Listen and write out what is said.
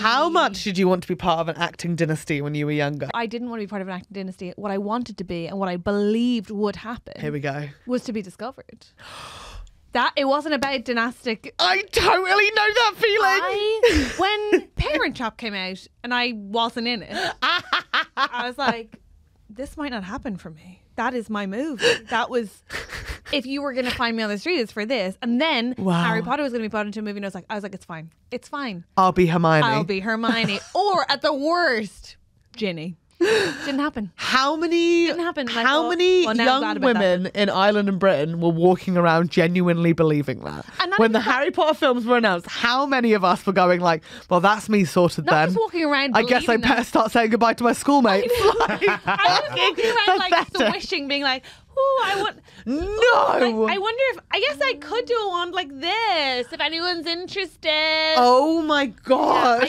How much did you want to be part of an acting dynasty when you were younger? I didn't want to be part of an acting dynasty. What I wanted to be and what I believed would happen, here we go, was to be discovered. That it wasn't about dynastic. I totally know that feeling. When Parent Trap came out and I wasn't in it, I was like, this might not happen for me. That is my move. That was, if you were going to find me on the street, it's for this. And then Harry Potter was going to be brought into a movie and I was like, it's fine. It's fine. I'll be Hermione. I'll be Hermione. Or at the worst, Ginny. Didn't happen. How many young women in Ireland and Britain were walking around genuinely believing that? When the Harry Potter films were announced, how many of us were going like, well, that's me sorted then. Not just walking around believing that. I guess I better start saying goodbye to my schoolmates. I was walking around like swishing, being like, ooh, I want... No! I wonder if... I guess I could do a wand like this if anyone's interested. Oh my God. Yeah,